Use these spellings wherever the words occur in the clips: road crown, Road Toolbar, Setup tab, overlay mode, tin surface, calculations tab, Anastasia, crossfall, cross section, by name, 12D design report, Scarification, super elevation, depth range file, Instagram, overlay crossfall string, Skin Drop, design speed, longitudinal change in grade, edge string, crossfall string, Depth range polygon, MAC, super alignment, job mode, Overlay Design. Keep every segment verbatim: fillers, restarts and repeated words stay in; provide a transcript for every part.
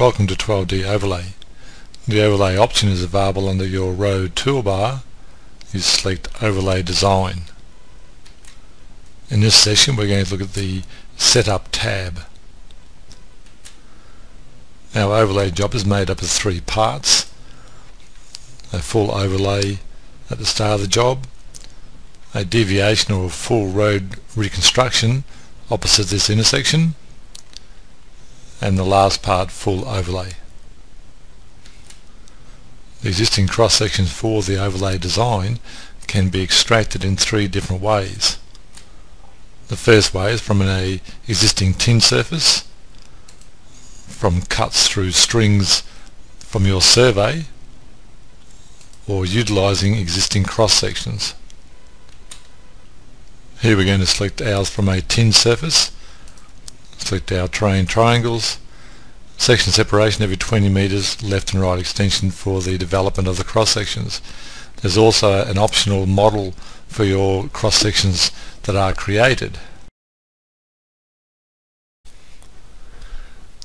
Welcome to twelve D Overlay. The Overlay option is available under your Road Toolbar. You select Overlay Design. In this session we're going to look at the Setup tab. Our overlay job is made up of three parts: a full overlay at the start of the job, a deviation or full road reconstruction opposite this intersection, and the last part, full overlay. The existing cross sections for the overlay design can be extracted in three different ways. The first way is from an existing tin surface, from cuts through strings from your survey, or utilising existing cross sections. Here we're going to select ours from a tin surface, select our terrain triangles, section separation every twenty metres, left and right extension for the development of the cross sections. There's also an optional model for your cross sections that are created.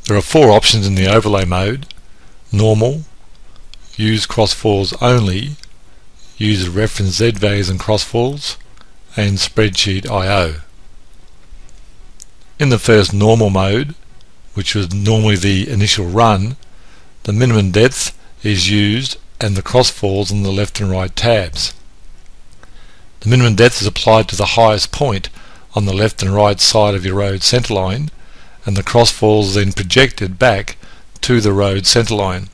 There are four options in the overlay mode: normal, use crossfalls only, use reference Z values and crossfalls, and Spreadsheet I O. In the first normal mode, which was normally the initial run, the minimum depth is used and the crossfalls on the left and right tabs. The minimum depth is applied to the highest point on the left and right side of your road centerline, and the crossfalls then projected back to the road centerline.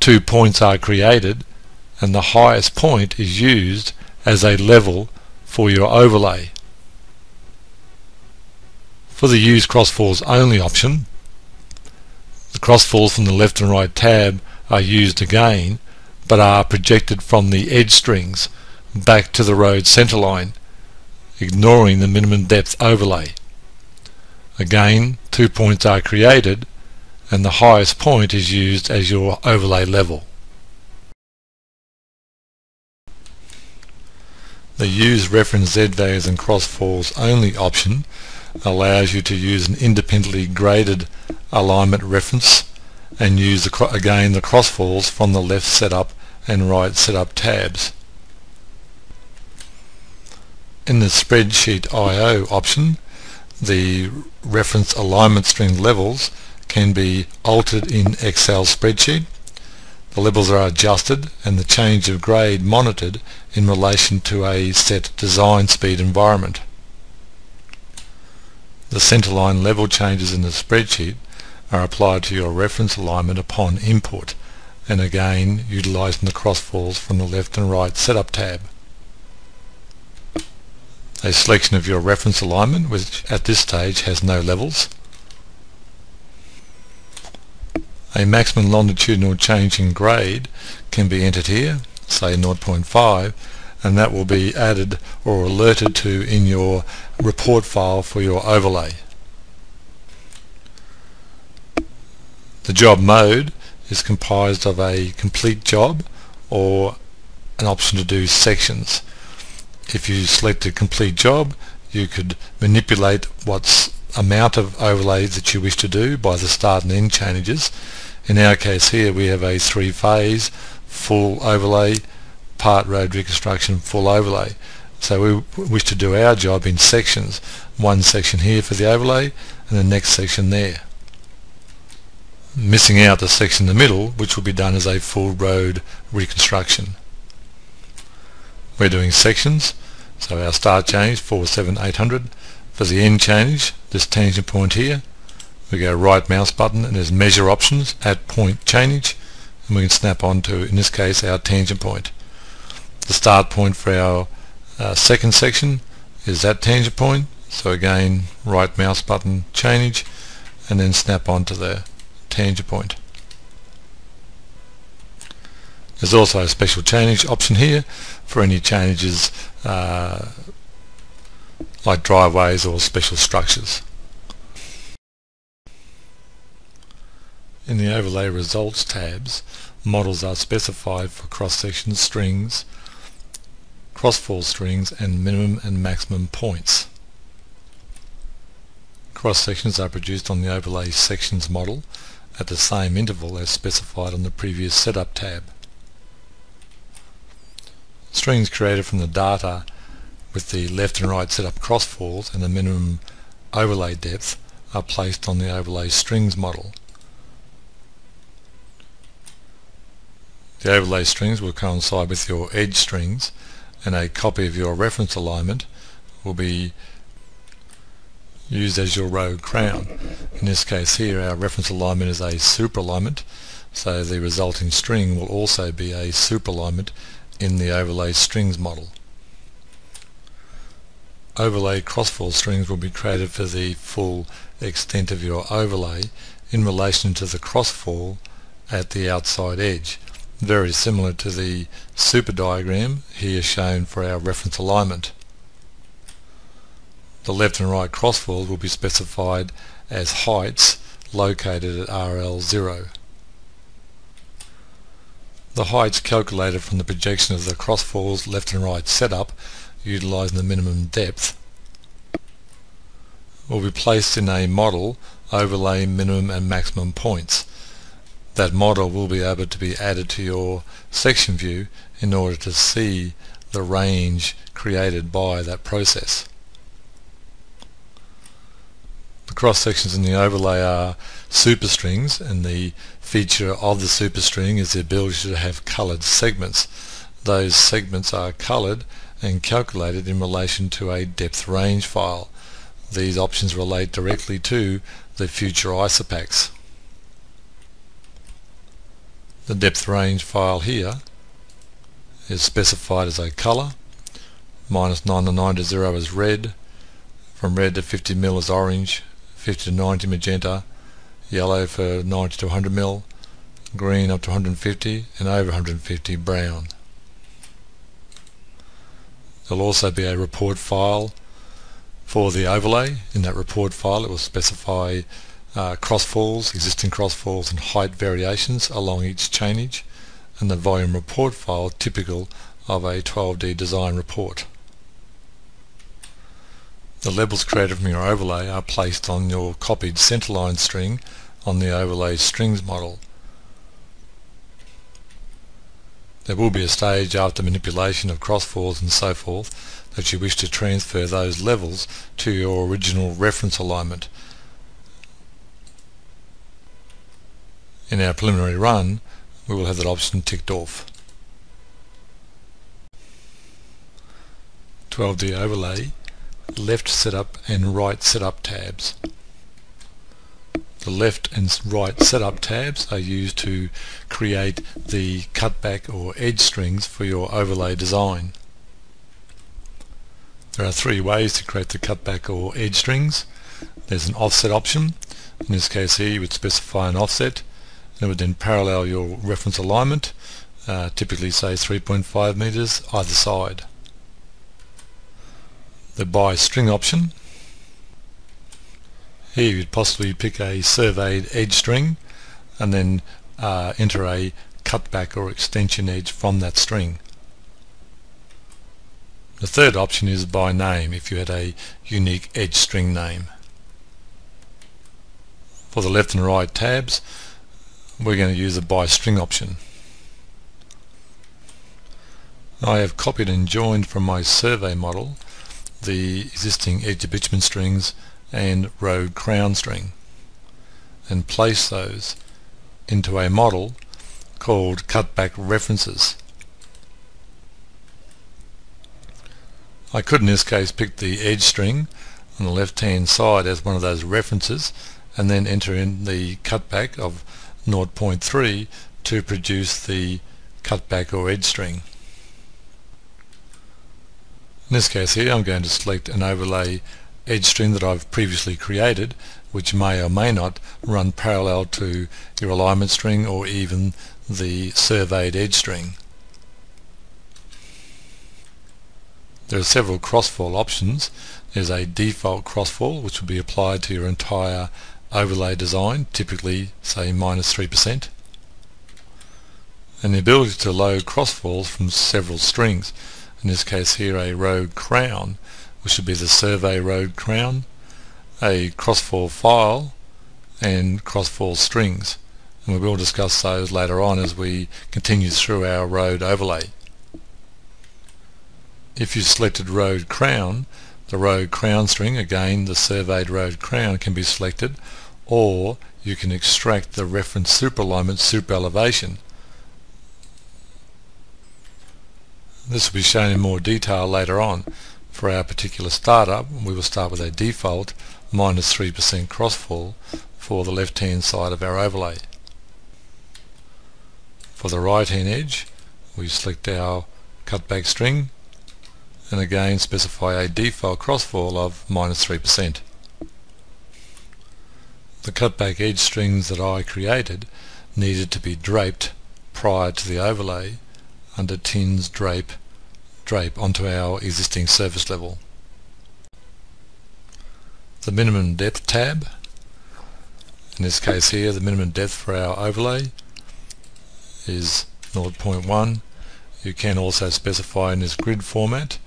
Two points are created and the highest point is used as a level for your overlay. For the use crossfalls only option, the crossfalls from the left and right tab are used again, but are projected from the edge strings back to the road centerline, ignoring the minimum depth overlay. Again, two points are created and the highest point is used as your overlay level. The use reference Z values and crossfalls only option allows you to use an independently graded alignment reference and use the, again the crossfalls from the left setup and right setup tabs. In the Spreadsheet I O option, the reference alignment string levels can be altered in Excel spreadsheet. The levels are adjusted and the change of grade monitored in relation to a set design speed environment. The centerline level changes in the spreadsheet are applied to your reference alignment upon input, and again utilising the crossfalls from the left and right setup tab. A selection of your reference alignment, which at this stage has no levels. A maximum longitudinal change in grade can be entered here, say zero point five, and that will be added or alerted to in your report file for your overlay. The job mode is comprised of a complete job or an option to do sections. If you select a complete job, you could manipulate what amount of overlay that you wish to do by the start and end changes. In our case here we have a three-phase full overlay, part road reconstruction, full overlay. So we wish to do our job in sections. One section here for the overlay and the next section there. Missing out the section in the middle, which will be done as a full road reconstruction. We're doing sections, so our start change four seven eight hundred. For the end change, this tangent point here, we go right mouse button and there's measure options, add point chainage, and we can snap on to, in this case, our tangent point. The start point for our uh, second section is that tangent point, so again right mouse button, chainage, and then snap on to the tangent point. There's also a special chainage option here for any changes uh, like driveways or special structures. In the overlay results tabs, models are specified for cross-section strings, crossfall strings, and minimum and maximum points. Cross sections are produced on the overlay sections model at the same interval as specified on the previous Setup tab. Strings created from the data with the left and right setup crossfalls and the minimum overlay depth are placed on the overlay strings model. The overlay strings will coincide with your edge strings, and a copy of your reference alignment will be used as your road crown. In this case here, our reference alignment is a super alignment, so the resulting string will also be a super alignment in the overlay strings model. Overlay crossfall strings will be created for the full extent of your overlay in relation to the crossfall at the outside edge, very similar to the super diagram here shown for our reference alignment. The left and right crossfalls will be specified as heights located at R L zero. The heights calculated from the projection of the crossfalls left and right setup utilising the minimum depth will be placed in a model overlay minimum and maximum points. That model will be able to be added to your section view in order to see the range created by that process. The cross sections in the overlay are superstrings, and the feature of the superstring is the ability to have coloured segments. Those segments are coloured and calculated in relation to a depth range file. These options relate directly to the future isopacks. The depth range file here is specified as a colour. minus nine to nine to zero is red, from red to fifty mil is orange, fifty to ninety magenta, yellow for ninety to one hundred mil, green up to one hundred fifty, and over one hundred fifty brown. There will also be a report file for the overlay. In that report file it will specify Uh, crossfalls, existing crossfalls and height variations along each chainage, and the volume report file typical of a twelve D design report. The levels created from your overlay are placed on your copied centerline string on the overlay strings model. There will be a stage after manipulation of crossfalls and so forth that you wish to transfer those levels to your original reference alignment. In our preliminary run, we will have that option ticked off. twelve D Overlay, Left Setup and Right Setup tabs. The left and right setup tabs are used to create the cutback or edge strings for your overlay design. There are three ways to create the cutback or edge strings. There's an offset option. In this case here, you would specify an offset. It would then parallel your reference alignment, uh, typically say three point five meters either side. The by string option. Here you'd possibly pick a surveyed edge string and then uh, enter a cutback or extension edge from that string. The third option is by name, if you had a unique edge string name. For the left and right tabs, we're going to use the by string option. I have copied and joined from my survey model the existing edge abutment strings and road crown string and placed those into a model called cutback references. I could in this case pick the edge string on the left hand side as one of those references and then enter in the cutback of zero point three to produce the cutback or edge string. In this case here, I'm going to select an overlay edge string that I've previously created, which may or may not run parallel to your alignment string or even the surveyed edge string. There are several crossfall options. There's a default crossfall which will be applied to your entire overlay design, typically say minus three percent, and the ability to load crossfalls from several strings, in this case here a road crown, which would be the survey road crown, a crossfall file and crossfall strings, and we will discuss those later on as we continue through our road overlay. If you selected road crown, the road crown string, again the surveyed road crown, can be selected, or you can extract the reference super alignment super elevation. This will be shown in more detail later on. For our particular startup, we will start with a default minus three percent crossfall for the left hand side of our overlay. For the right hand edge, we select our cutback string and again specify a default crossfall of minus three percent. The cutback edge strings that I created needed to be draped prior to the overlay under Tin's drape, drape onto our existing surface level. The minimum depth tab, in this case here the minimum depth for our overlay is zero point one. You can also specify in this grid format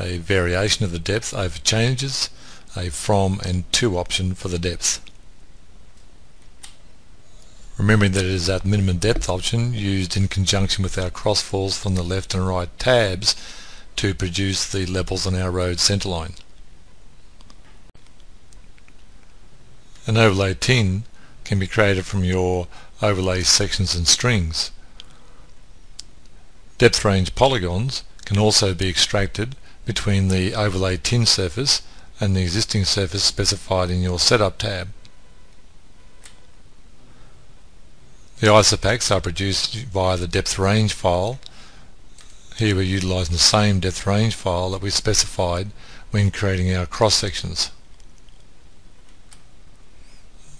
a variation of the depth over changes, a from and to option for the depth. Remembering that it is that minimum depth option used in conjunction with our crossfalls from the left and right tabs to produce the levels on our road centerline. An overlay tin can be created from your overlay sections and strings. Depth range polygons can also be extracted between the overlay tin surface and the existing surface specified in your Setup tab. The isopacks are produced via the depth range file. Here we're utilising the same depth range file that we specified when creating our cross sections.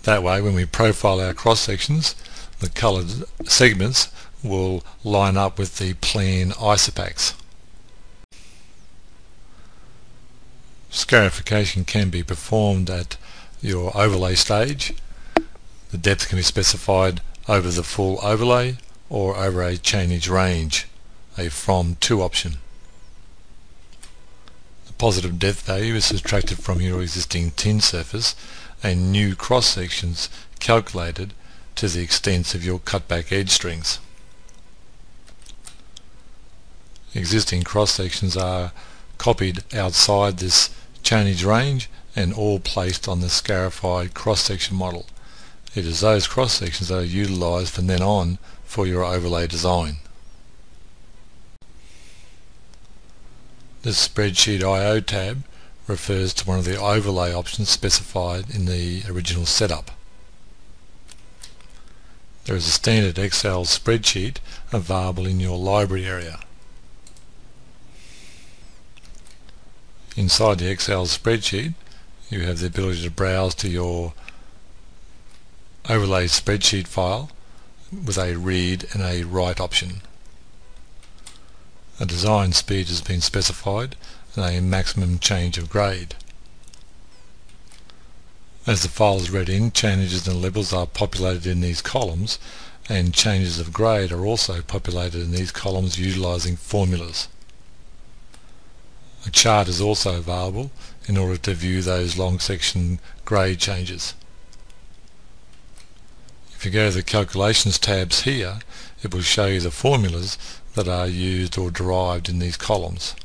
That way, when we profile our cross sections, the coloured segments will line up with the plan isopacks. Scarification can be performed at your overlay stage. The depth can be specified over the full overlay or over a chainage range, a from to option. The positive depth value is subtracted from your existing tin surface and new cross sections calculated to the extents of your cutback edge strings. Existing cross sections are copied outside this chainage range and all placed on the scarified cross section model. It is those cross sections that are utilised from then on for your overlay design. This Spreadsheet I O tab refers to one of the overlay options specified in the original setup. There is a standard Excel spreadsheet available in your library area. Inside the Excel spreadsheet, you have the ability to browse to your overlay spreadsheet file with a read and a write option. A design speed has been specified and a maximum change of grade. As the file is read in, changes and levels are populated in these columns, and changes of grade are also populated in these columns utilizing formulas. A chart is also available in order to view those long section grade changes. If you go to the calculations tabs here, it will show you the formulas that are used or derived in these columns.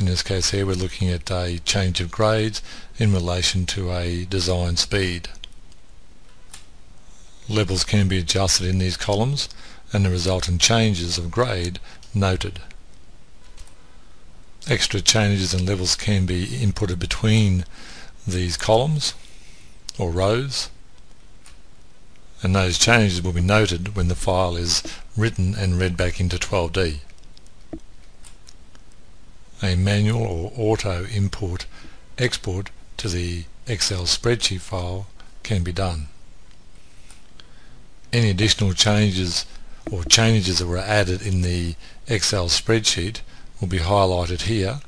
In this case here we're looking at a change of grades in relation to a design speed. Levels can be adjusted in these columns and the resultant changes of grade noted. Extra changes and levels can be inputted between these columns or rows, and those changes will be noted when the file is written and read back into twelve D. A manual or auto import export to the Excel spreadsheet file can be done. Any additional changes or changes that were added in the Excel spreadsheet will be highlighted here,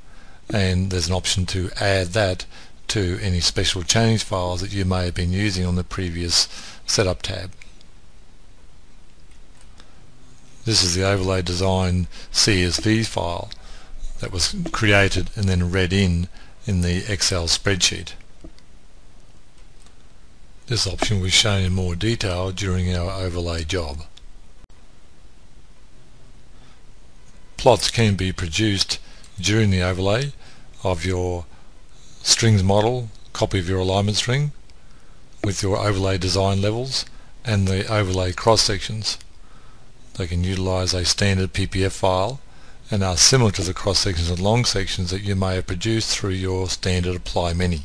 and there's an option to add that to any special change files that you may have been using on the previous Setup tab. This is the overlay design C S V file that was created and then read in in the Excel spreadsheet. This option was shown in more detail during our overlay job. Plots can be produced during the overlay of your strings model, copy of your alignment string, with your overlay design levels and the overlay cross sections. They can utilize a standard P P F file and are similar to the cross sections and long sections that you may have produced through your standard apply menu.